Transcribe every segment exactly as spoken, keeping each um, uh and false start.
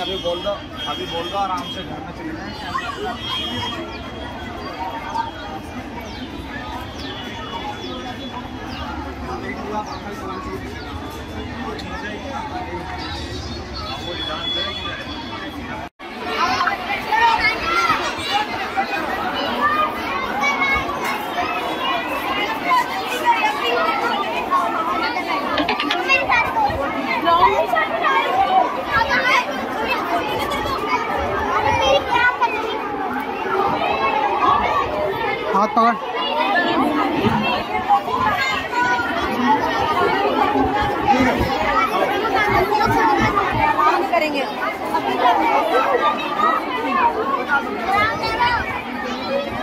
अभी बोल दो अभी बोल दो आराम से घर में चले जाए। हाथ पकड़ करेंगे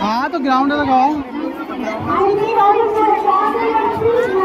हाँ तो ग्राउंड लगाओ।